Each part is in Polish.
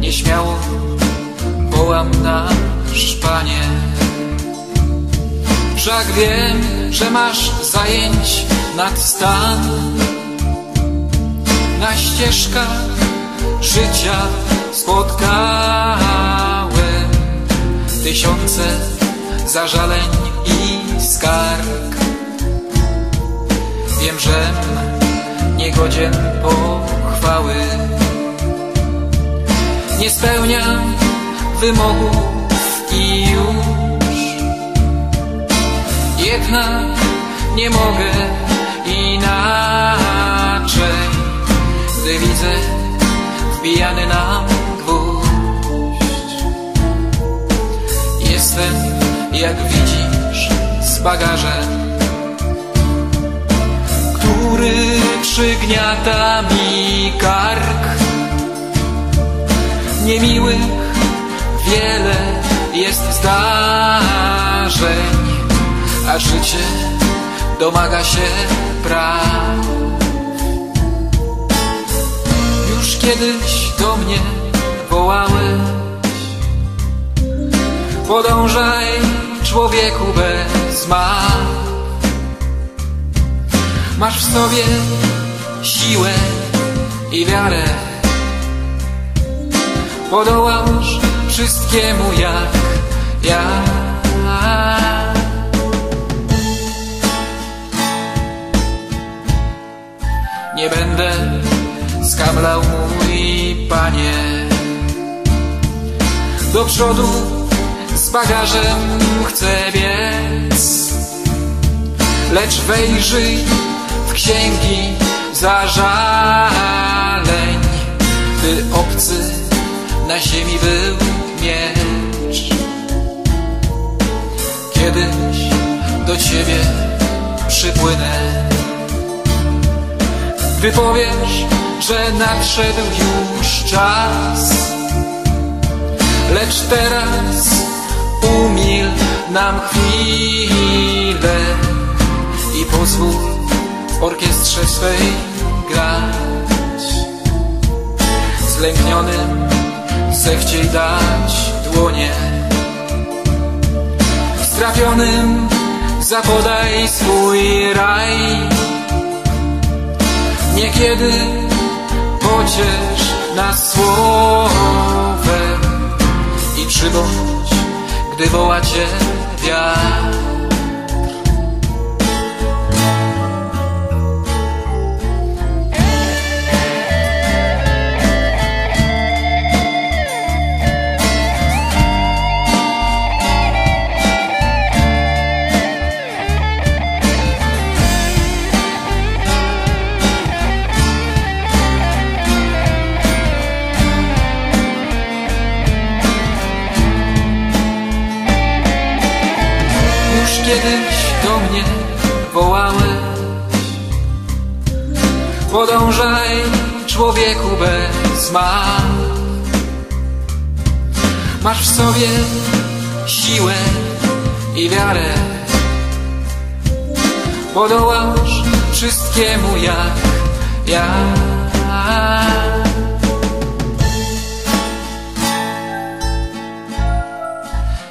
Nieśmiało wołam na szpanie. Wszak wiem, że masz zajęć nad stan. Na ścieżkach życia spotkałem tysiące zażaleń i skarg. Wiem, żem niegodzien pochwały. Nie spełniam wymogów i już, jednak nie mogę inaczej, gdy widzę wbijany nam gwóźdź. Jestem, jak widzisz, z bagażem, który przygniata mi kark. Niemiłych wiele jest zdarzeń, a życie domaga się praw. Już kiedyś do mnie wołałeś: podążaj, człowieku, bez ma. Masz w sobie siłę i wiarę, podołasz wszystkiemu jak ja. Nie będę skamlał, mój panie, do przodu z bagażem chcę biec. Lecz wejrzyj w księgi zażaleń, ty obcy na ziemi był miecz. Kiedyś do ciebie przypłynę, gdy powiesz, że nadszedł już czas. Lecz teraz umil nam chwilę i pozwól orkiestrze swej grać. Zlęknionym zechciej dać dłonie, strapionym zapodaj swój raj. Niekiedy pociesz nas słowem i przybądź, gdy woła cię wiatr. Kiedyś do mnie wołałeś: podążaj, człowieku, bez ma. Masz w sobie siłę i wiarę, podołasz wszystkiemu jak ja.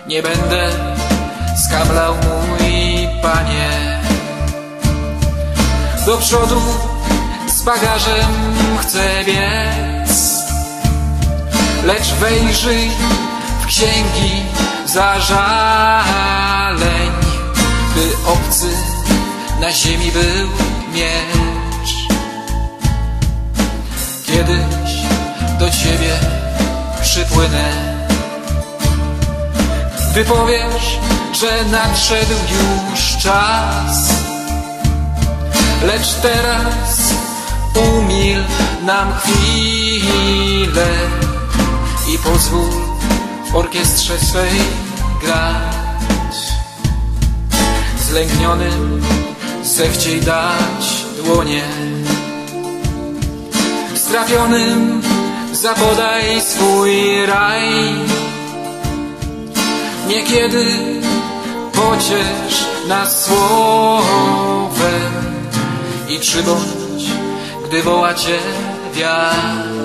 Nie będę skamlał, mój panie, do przodu z bagażem chcę biec. Lecz wejrzyj w księgi zażaleń, by obcy na ziemi był miecz. Kiedyś do ciebie przypłynę, Gdy powiesz, że nadszedł już czas, lecz teraz umil nam chwilę i pozwól w orkiestrze swej grać. Zlęknionym zechciej dać dłonie, strapionym zapodaj swój raj. Niekiedy pociesz nas słowem i przybądź, gdy woła cię wiatr.